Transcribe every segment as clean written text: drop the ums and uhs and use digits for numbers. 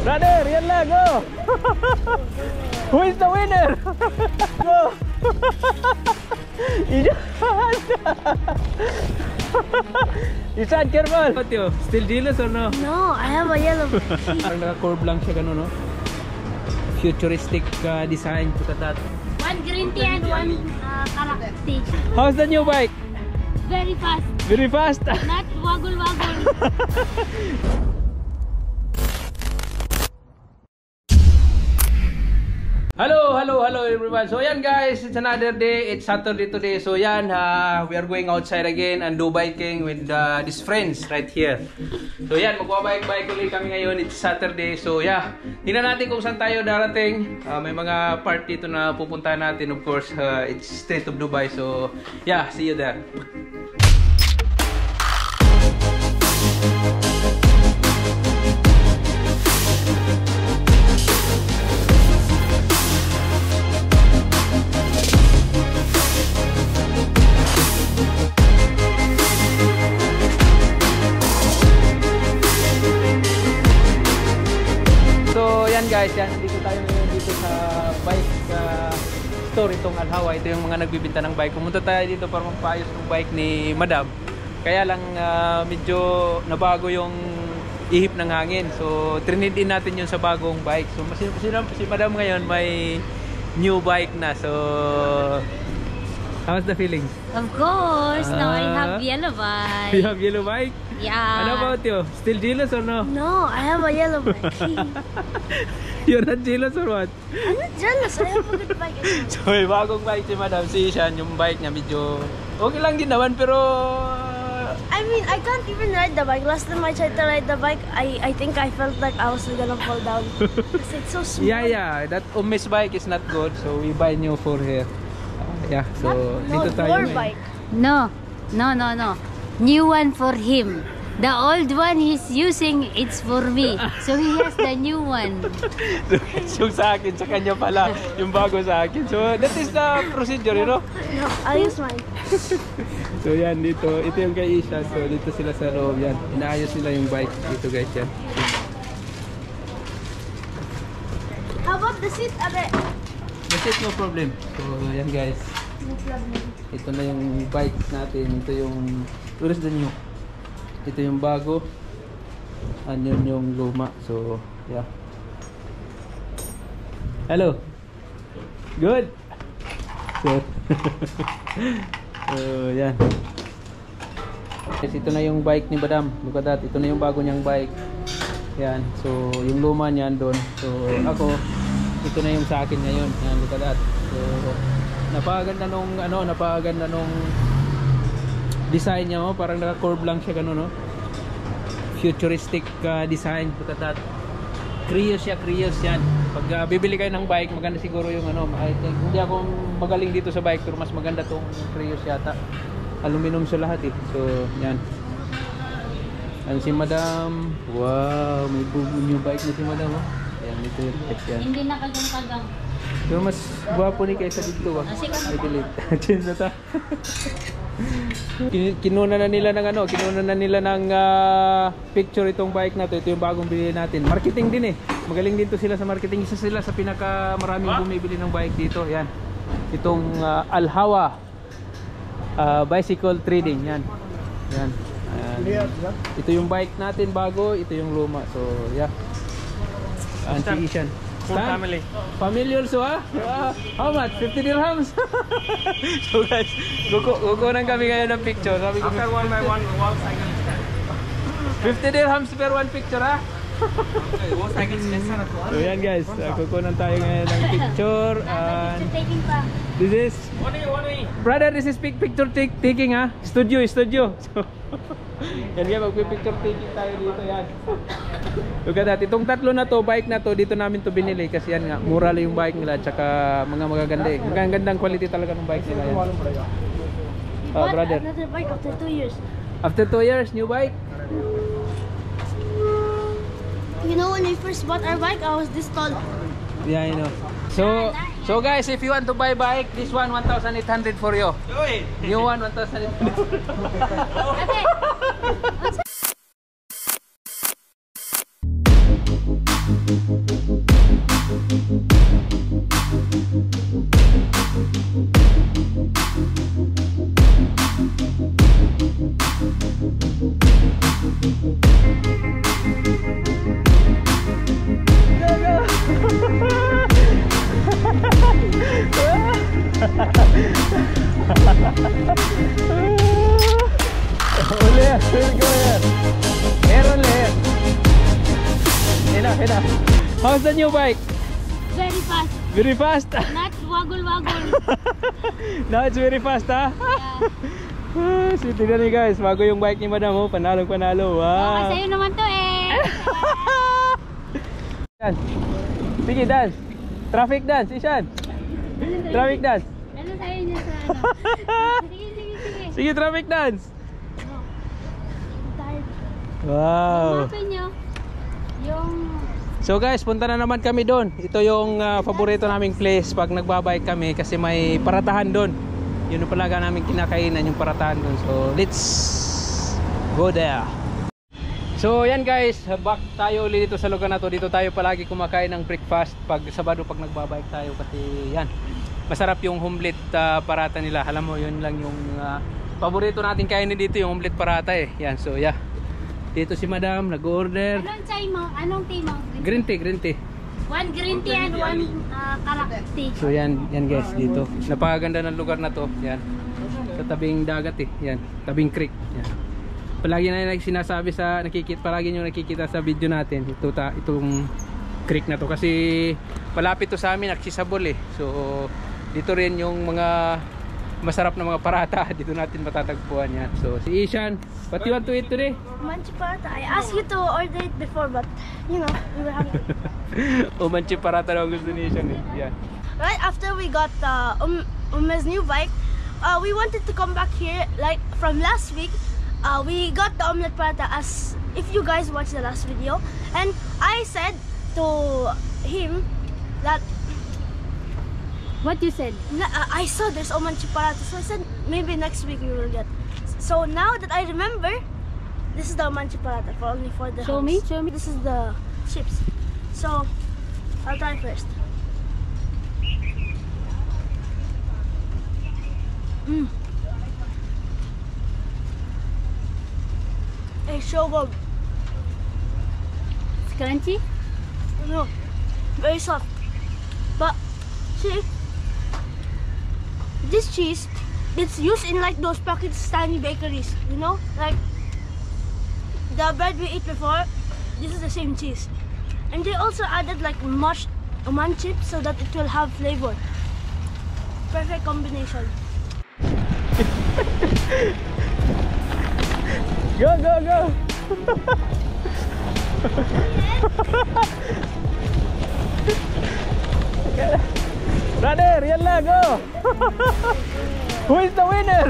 Brother, yalla, go! Who is the winner? Go! Ishan, careful! What you? Still jealous or no? No, I have a yellow. Code blank siya ganun, no? Futuristic design, put at that. One green tea and one karak tea. How's the new bike? Very fast. Very fast? Not waggle waggle. Hello everyone. So yan guys, it's another day. It's Saturday today. So yan, we are going outside again and do biking with these friends right here. So yan, magwa-bike ulit kami ngayon. It's Saturday. So yeah, tingnan natin kung saan tayo darating. May mga part dito na pupuntahan natin. Of course, it's Strait of Dubai. So yeah, see you there. Guys, yan, dito tayo ngayon dito sa bike store itong Alhawa. Ito yung mga nagbibenta ng bike. Pumunta tayo dito para magpaayos ng bike ni Madam. Kaya lang medyo nabago yung ihip ng hangin. So, trinid in natin yun sa bagong bike. So, si Madam ngayon may new bike na. So, how's the feeling? Of course, now I have yellow bike. You have yellow bike? Yeah. How about you? Still jealous or no? No, I have a yellow bike. You're not jealous or what? I'm not jealous. I have a good bike. So, may bagong bike si Madam, si Ishan. Yung bike niya medyo okay lang din naman pero... I mean, I can't even ride the bike. Last time I tried to ride the bike, I think I felt like I was gonna fall down. Because it's so small. Yeah. That Umis bike is not good. So, we buy new for here. Yeah, so not, dito tayo. Your bike. No. New one for him. The old one he's using, it's for me. So he has the new one. Yung sa akin, sa kanya pala. Yung bago sa akin. So that is the procedure, you know? No, I use mine. So yan, dito. Ito yung kay Isha. So dito sila sa loob. Yan. Inaayos nila yung bike. Dito guys, yan. How about the seat, Abe? The seat, no problem. So yan guys. Ito na yung bike natin. Ito yung... Where is the new? Ito yung bago and yun yung luma. So yeah. Hello. Good. So yan. Yes, ito na yung bike ni Madam. Look at that. Ito na yung bago niyang bike. Yan. So yung luma niyan doon. So ako, ito na yung sa akin ngayon. Yan, look at that. So napakaganda nung design niya, oh, parang naka-curve lang siya ganun, no? Futuristic design, put at that. Curious yan. Pag bibili kayo ng bike, maganda siguro yung ano, I think, hindi ako magaling dito sa bike, pero mas maganda tong Curious yata. Aluminum sa lahat eh. So, yan. Ano si Madam? Wow, may new bike na si Madam, oh. Ayan, ito yung bike yan. Hindi nakagang-tagang. So, mas guwapo ni kaysa dito, ah. I believe. Change na ta. Kinuna na nila ng picture itong bike na to. Ito yung bagong binili natin. Marketing din eh. Magaling dito sila sa marketing. Isa sila sa pinakamaraming bumibili ng bike dito. Yan. Itong Alhawa bicycle trading. Yan. Yan. Ito yung bike natin bago. Ito yung luma. So yeah. Auntie Ishan. Family also, ha? How much? 50 dirhams? So guys, kukunan kami ngayon ng picture. Sabi ko, after one by one, wall cycle. 50 dirhams per one picture, ha? Wall cycle lesson at all. So yan guys, kukunan tayo ngayon ng picture. This is... One way. Brother, this is picture taking, ha? Studio. Yan nga, magpipicture taking tayo dito, yan. Look at that, itong tatlo na to, bike na to, dito namin to binili kasi yan nga, mura lang yung bike nila, tsaka mga magaganda eh. Magagandang quality talaga ng bike nila yan. Brother. Another bike after 2 years. After 2 years, new bike? You know, when we first bought our bike, I was this tall. Yeah, I know. So guys, if you want to buy bike, this one 1,800 for you. Do it. New one 1,800. Okay. Enough, enough. How's the new bike? Very fast. Very fast? Not waggle waggle. Now it's very fast, huh? Yeah. So, tignan niyo guys, bago yung bike ni madam, oh, panalo panalo. Wow. Kasi yun naman to eh. Dance. Sige, dance. Traffic dance, Ishan. Traffic dance. Ano tayo niya sa ano? Sige, sige, sige. Sige, traffic dance. Wow. So guys, punta na naman kami doon. Ito yung paborito naming place pag nagbabike kami kasi may paratahan doon. Yun yung palaga namin kinakainan, yung paratahan doon. So let's go there. So yan guys, back tayo ulit dito sa lugar na to. Dito tayo palagi kumakain ng breakfast pag Sabado pag nagbabike tayo kasi yan. Masarap yung humlit parata nila. Alam mo, yun lang yung paborito natin kainin dito, yung humlit parata eh. Yan, so yeah. Dito si madam, nag-order. Anong chai mo? Anong tea mo? Green tea, green tea. One green tea and one karak tea. So yan, yan guys, dito. Napakaganda ng lugar na to. Yan. Sa tabing dagat eh. Yan, tabing creek. Yan. Palagi na yung sinasabi sa, palagi nyo nakikita sa video natin. Ito, itong creek na to. Kasi palapit to sa amin, accessible eh. So dito rin yung mga masarap na mga parata, dito natin matatagpuan yan. So, si Ishan, what do you want to eat today? Oman chipolata. I asked you to order it before but, you know, we were hungry. Oman chipolata daw gusto ni Ishan eh. Yeah. Right after we got Uma's new bike, we wanted to come back here like from last week. We got the omelette parata as if you guys watched the last video. And I said to him that what you said? I saw there's Oman chipolata, so I said maybe next week we will get. So now that I remember, this is the Oman chipolata for only for the show house. Me, show me. This is the chips. So I'll try first. Mm. It's so good. It's crunchy? No, very soft. But see. This cheese, it's used in like those packaged tiny bakeries, you know, like the bread we ate before. This is the same cheese, and they also added like mashed Oman chips so that it will have flavor. Perfect combination. Go go go! Okay. Brother, yalla, go! Who is the winner?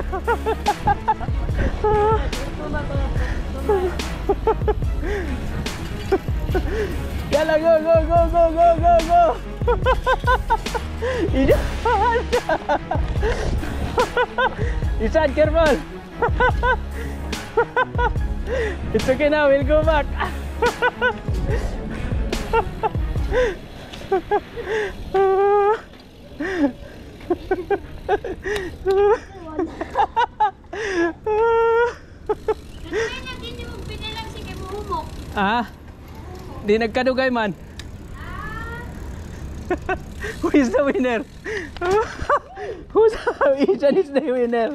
Yalla, go, go, go, go, go, go, go! Ishan, careful! It's okay now, we'll go back! Ah, di nagkadugay man. Who is the winner? Who's Ishan is the winner?